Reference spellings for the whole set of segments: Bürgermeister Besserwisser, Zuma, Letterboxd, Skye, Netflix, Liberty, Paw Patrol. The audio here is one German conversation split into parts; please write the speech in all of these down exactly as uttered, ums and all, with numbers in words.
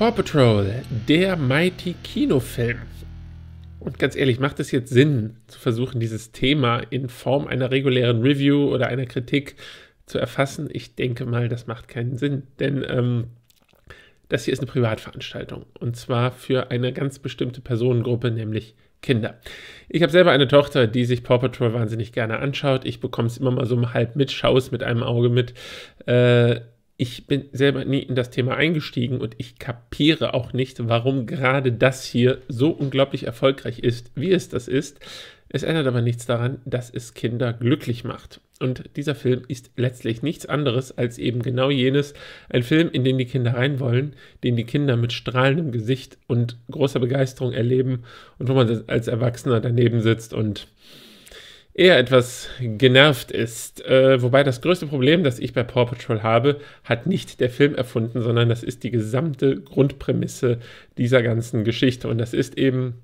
Paw Patrol, der Mighty Kinofilm. Und ganz ehrlich, macht es jetzt Sinn, zu versuchen, dieses Thema in Form einer regulären Review oder einer Kritik zu erfassen? Ich denke mal, das macht keinen Sinn, denn ähm, das hier ist eine Privatveranstaltung und zwar für eine ganz bestimmte Personengruppe, nämlich Kinder. Ich habe selber eine Tochter, die sich Paw Patrol wahnsinnig gerne anschaut. Ich bekomme es immer mal so halb mit, schaue es mit einem Auge mit. Äh, ich bin selber nie in das Thema eingestiegen und ich kapiere auch nicht, warum gerade das hier so unglaublich erfolgreich ist, wie es das ist. Es ändert aber nichts daran, dass es Kinder glücklich macht. Und dieser Film ist letztlich nichts anderes als eben genau jenes, ein Film, in den die Kinder rein wollen, den die Kinder mit strahlendem Gesicht und großer Begeisterung erleben und wo man als Erwachsener daneben sitzt und eher etwas genervt ist. Äh, wobei das größte Problem, das ich bei Paw Patrol habe, hat nicht der Film erfunden, sondern das ist die gesamte Grundprämisse dieser ganzen Geschichte. Und das ist eben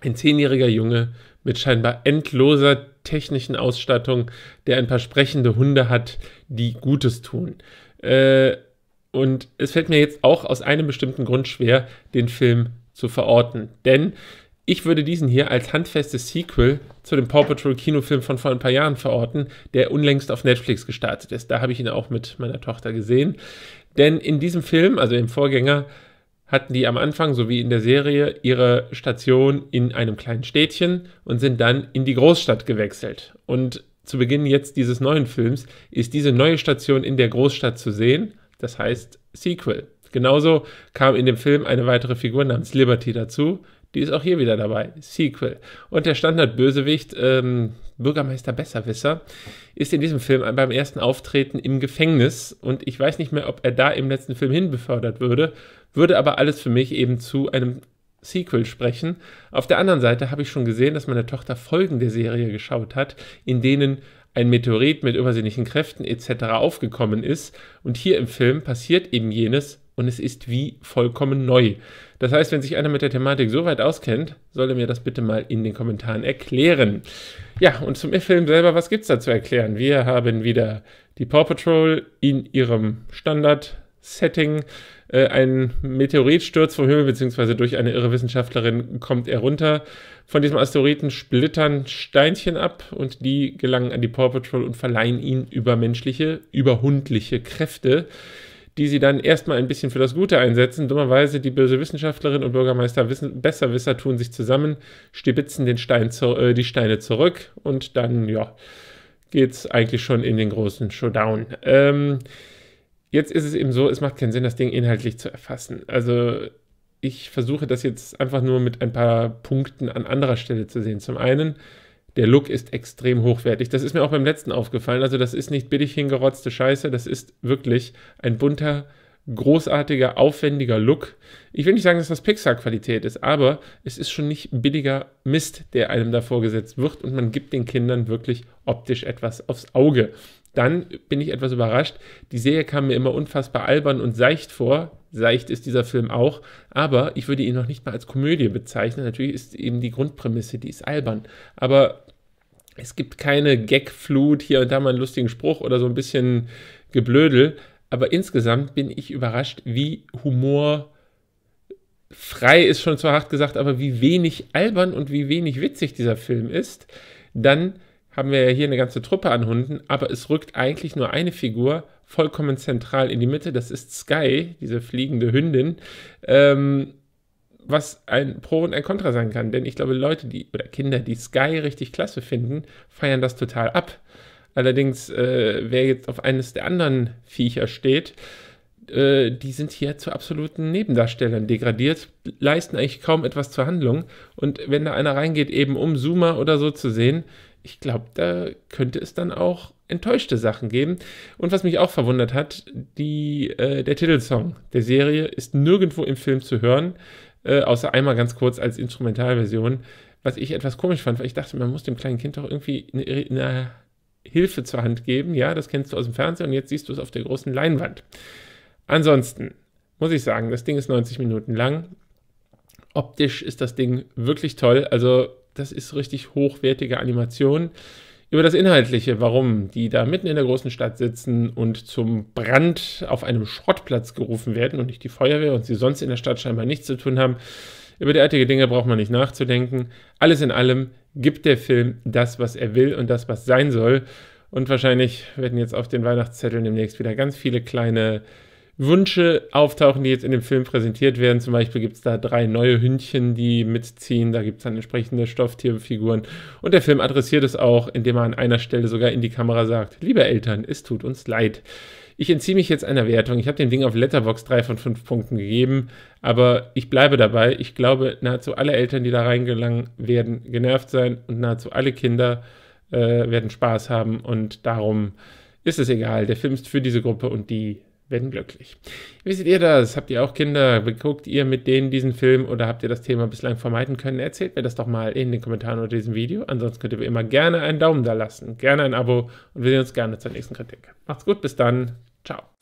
ein zehnjähriger Junge mit scheinbar endloser technischen Ausstattung, der ein paar sprechende Hunde hat, die Gutes tun. Äh, und es fällt mir jetzt auch aus einem bestimmten Grund schwer, den Film zu verorten. Denn ich würde diesen hier als handfestes Sequel zu dem Paw Patrol Kinofilm von vor ein paar Jahren verorten, der unlängst auf Netflix gestartet ist. Da habe ich ihn auch mit meiner Tochter gesehen. Denn in diesem Film, also im Vorgänger, hatten die am Anfang, so wie in der Serie, ihre Station in einem kleinen Städtchen und sind dann in die Großstadt gewechselt. Und zu Beginn jetzt dieses neuen Films ist diese neue Station in der Großstadt zu sehen, das heißt Sequel. Genauso kam in dem Film eine weitere Figur namens Liberty dazu, die ist auch hier wieder dabei, Sequel. Und der Standardbösewicht, ähm, Bürgermeister Besserwisser, ist in diesem Film beim ersten Auftreten im Gefängnis und ich weiß nicht mehr, ob er da im letzten Film hin befördert würde, würde aber alles für mich eben zu einem Sequel sprechen. Auf der anderen Seite habe ich schon gesehen, dass meine Tochter Folgen der Serie geschaut hat, in denen ein Meteorit mit übersinnlichen Kräften et cetera aufgekommen ist und hier im Film passiert eben jenes und es ist wie vollkommen neu. Das heißt, wenn sich einer mit der Thematik so weit auskennt, soll er mir das bitte mal in den Kommentaren erklären. Ja, und zum Film selber, was gibt es da zu erklären? Wir haben wieder die Paw Patrol in ihrem Standard-Setting. Äh, ein Meteorit stürzt vom Himmel, beziehungsweise durch eine irre Wissenschaftlerin kommt er runter. Von diesem Asteroiden splittern Steinchen ab und die gelangen an die Paw Patrol und verleihen ihnen übermenschliche, überhundliche Kräfte, die sie dann erstmal ein bisschen für das Gute einsetzen. Dummerweise, die böse Wissenschaftlerin und Bürgermeister Besserwisser tun sich zusammen, stibitzen den Stein zu, äh, die Steine zurück und dann, ja, geht's eigentlich schon in den großen Showdown. Ähm, jetzt ist es eben so, es macht keinen Sinn, das Ding inhaltlich zu erfassen. Also ich versuche das jetzt einfach nur mit ein paar Punkten an anderer Stelle zu sehen. Zum einen, der Look ist extrem hochwertig. Das ist mir auch beim letzten aufgefallen. Also das ist nicht billig hingerotzte Scheiße. Das ist wirklich ein bunter, großartiger, aufwendiger Look. Ich will nicht sagen, dass das Pixar-Qualität ist, aber es ist schon nicht billiger Mist, der einem da vorgesetzt wird. Und man gibt den Kindern wirklich optisch etwas aufs Auge. Dann bin ich etwas überrascht. Die Serie kam mir immer unfassbar albern und seicht vor. Seicht ist dieser Film auch, aber ich würde ihn noch nicht mal als Komödie bezeichnen. Natürlich ist eben die Grundprämisse, die ist albern. Aber es gibt keine Gagflut, hier und da mal einen lustigen Spruch oder so ein bisschen Geblödel. Aber insgesamt bin ich überrascht, wie humorfrei ist schon zu hart gesagt, aber wie wenig albern und wie wenig witzig dieser Film ist. Dann haben wir ja hier eine ganze Truppe an Hunden, aber es rückt eigentlich nur eine Figur vollkommen zentral in die Mitte, das ist Skye, diese fliegende Hündin, ähm, was ein Pro und ein Kontra sein kann, denn ich glaube, Leute, die oder Kinder, die Skye richtig klasse finden, feiern das total ab. Allerdings, äh, wer jetzt auf eines der anderen Viecher steht, äh, die sind hier zu absoluten Nebendarstellern degradiert, leisten eigentlich kaum etwas zur Handlung und wenn da einer reingeht, eben um Zuma oder so zu sehen, ich glaube, da könnte es dann auch enttäuschte Sachen geben. Und was mich auch verwundert hat, die, äh, der Titelsong der Serie ist nirgendwo im Film zu hören, äh, außer einmal ganz kurz als Instrumentalversion, was ich etwas komisch fand, weil ich dachte, man muss dem kleinen Kind doch irgendwie eine, eine Hilfe zur Hand geben. Ja, das kennst du aus dem Fernsehen und jetzt siehst du es auf der großen Leinwand. Ansonsten muss ich sagen, das Ding ist neunzig Minuten lang. Optisch ist das Ding wirklich toll, also das ist richtig hochwertige Animation. über das Inhaltliche, warum die da mitten in der großen Stadt sitzen und zum Brand auf einem Schrottplatz gerufen werden und nicht die Feuerwehr und sie sonst in der Stadt scheinbar nichts zu tun haben. Über derartige Dinge braucht man nicht nachzudenken. Alles in allem gibt der Film das, was er will und das, was sein soll. Und wahrscheinlich werden jetzt auf den Weihnachtszetteln demnächst wieder ganz viele kleine Wünsche auftauchen, die jetzt in dem Film präsentiert werden. Zum Beispiel gibt es da drei neue Hündchen, die mitziehen. Da gibt es dann entsprechende Stofftierfiguren. Und der Film adressiert es auch, indem er an einer Stelle sogar in die Kamera sagt, liebe Eltern, es tut uns leid. Ich entziehe mich jetzt einer Wertung. Ich habe dem Ding auf Letterboxd drei von fünf Punkten gegeben, aber ich bleibe dabei. Ich glaube, nahezu alle Eltern, die da reingelangen, werden genervt sein und nahezu alle Kinder äh, werden Spaß haben und darum ist es egal. Der Film ist für diese Gruppe und die werden glücklich. Wie seht ihr das? Habt ihr auch Kinder? Guckt ihr mit denen diesen Film oder habt ihr das Thema bislang vermeiden können? Erzählt mir das doch mal in den Kommentaren unter diesem Video. Ansonsten könnt ihr wie immer gerne einen Daumen da lassen, gerne ein Abo und wir sehen uns gerne zur nächsten Kritik. Macht's gut, bis dann. Ciao.